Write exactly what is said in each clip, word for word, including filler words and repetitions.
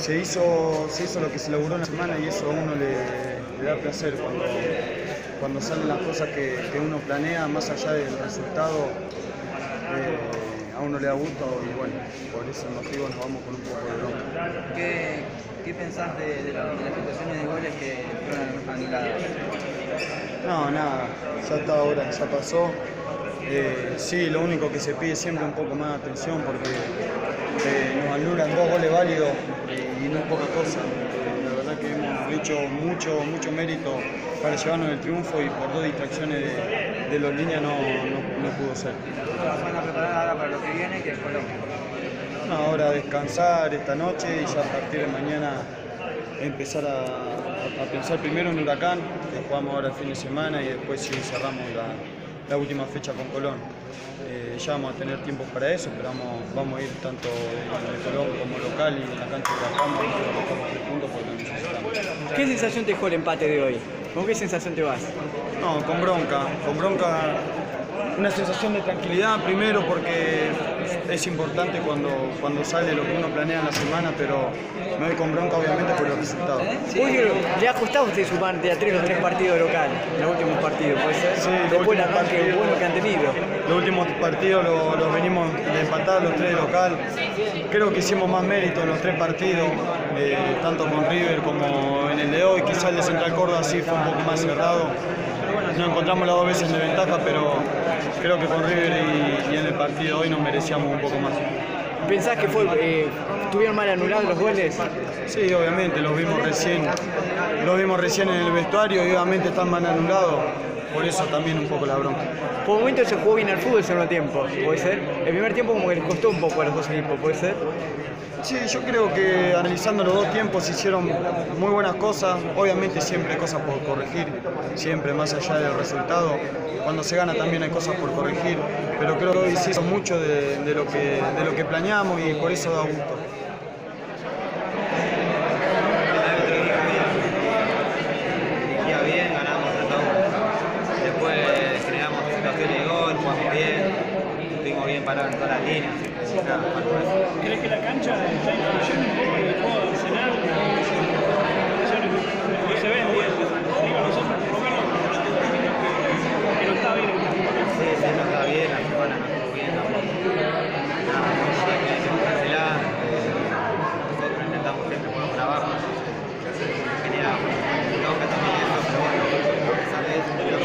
Se hizo, se hizo lo que se logró en la semana y eso a uno le, le da placer cuando, cuando salen las cosas que, que uno planea, más allá del resultado, eh, a uno le da gusto y bueno, por ese motivo nos vamos con un poco de bronca. ¿Qué, qué pensás de, de, la, de las situaciones de goles que fueron anuladas? No, nada, ya está ahora, ya pasó. Eh, sí, lo único que se pide siempre un poco más de atención porque eh, nos anulan dos goles válidos y no es poca cosa. Eh, la verdad que hemos hecho mucho, mucho mérito para llevarnos el triunfo y por dos distracciones de, de los líneas no, no, no pudo ser. ¿Cómo van a preparar ahora para lo que viene, que es Colombia? No, ahora descansar esta noche y ya a partir de mañana empezar a, a, a pensar primero en Huracán, que jugamos ahora el fin de semana y después sí cerramos la... la última fecha con Colón. Eh, ya vamos a tener tiempo para eso, pero vamos, vamos a ir tanto de Colón como local y en la cancha de la cama y tres puntos porque nos necesitamos. ¿Qué sensación te dejó el empate de hoy? ¿Con qué sensación te vas? No, con bronca, con bronca, una sensación de tranquilidad primero porque es importante cuando, cuando sale lo que uno planea en la semana, pero me voy con bronca obviamente por los resultados. Sí. ¿Le ha costado usted sumar de a tres los tres partidos locales? Los últimos partidos, ¿puede ser? Sí, después el arranque bueno que han tenido. Los últimos partidos los, los venimos de empatar, los tres de local. Creo que hicimos más mérito en los tres partidos, eh, tanto con River como en el de hoy. Quizás el de Central Córdoba sí fue un poco más cerrado. Nos encontramos las dos veces de ventaja, pero creo que con River y, y en el partido hoy nos merecíamos un poco más. ¿Pensás que fue, eh, estuvieron mal anulados los goles? Sí, obviamente, los vimos recién, los vimos recién en el vestuario y obviamente están mal anulados, por eso también un poco la bronca. Por un momento se jugó bien al fútbol el segundo tiempo, ¿puede ser? El primer tiempo como que les costó un poco a los dos equipos, ¿puede ser? Sí, yo creo que analizando los dos tiempos hicieron muy buenas cosas, obviamente siempre hay cosas por corregir, siempre más allá del resultado, cuando se gana también hay cosas por corregir, pero creo que hoy se hizo mucho de, de, lo, que, de lo que planeamos y por eso da gusto. Bien, ganamos, tratamos, después generamos situaciones de gol, jugamos bien, estuvimos bien parados en todas las líneas. ¿Crees que la cancha está influyendo un poco en el juego de Arsenal? Que se ven bien, digo nosotros, por lo menos, que no está bien. Sí, sí, no está bien, la semana no estuvo bien tampoco. Nada, no sé que hay que cancelar, nosotros intentamos siempre jugar por abajo, generamos loca también eso, pero bueno, esa vez, pero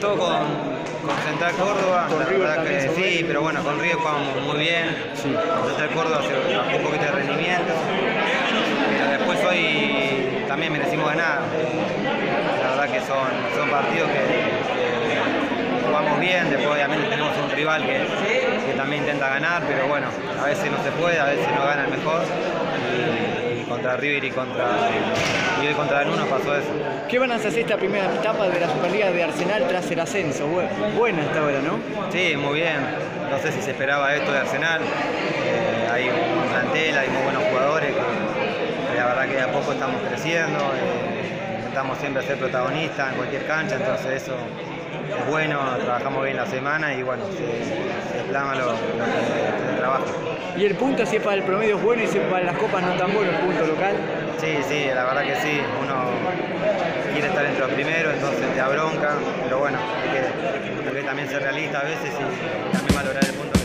costó con, con Central Córdoba, con la verdad que sí, pero bueno, con Río jugamos muy bien, sí. Con Central Córdoba se bajó un poquito de rendimiento, pero después hoy también merecimos ganar, la verdad que son, son partidos que, que jugamos bien, después obviamente tenemos un rival que, que también intenta ganar, pero bueno, a veces no se puede, a veces no gana el mejor. Y, y contra River y contra y hoy contra el uno pasó eso. ¿Qué balance hace esta primera etapa de la Superliga de Arsenal tras el ascenso? Buena esta hora, ¿no? Sí, muy bien. No sé si se esperaba esto de Arsenal. Eh, hay un plantel, hay muy buenos jugadores. Que, la verdad que de a poco estamos creciendo. Eh, intentamos siempre ser protagonistas en cualquier cancha, entonces eso es bueno. Trabajamos bien la semana y bueno, se, se plasma lo, lo que se trabaja. ¿Y el punto, si es para el promedio es bueno y si es para las copas no tan bueno el punto local? Sí, sí, la verdad que sí. Uno quiere estar dentro primero, entonces te abronca, pero bueno, hay que, hay que también ser realista a veces y también valorar el punto.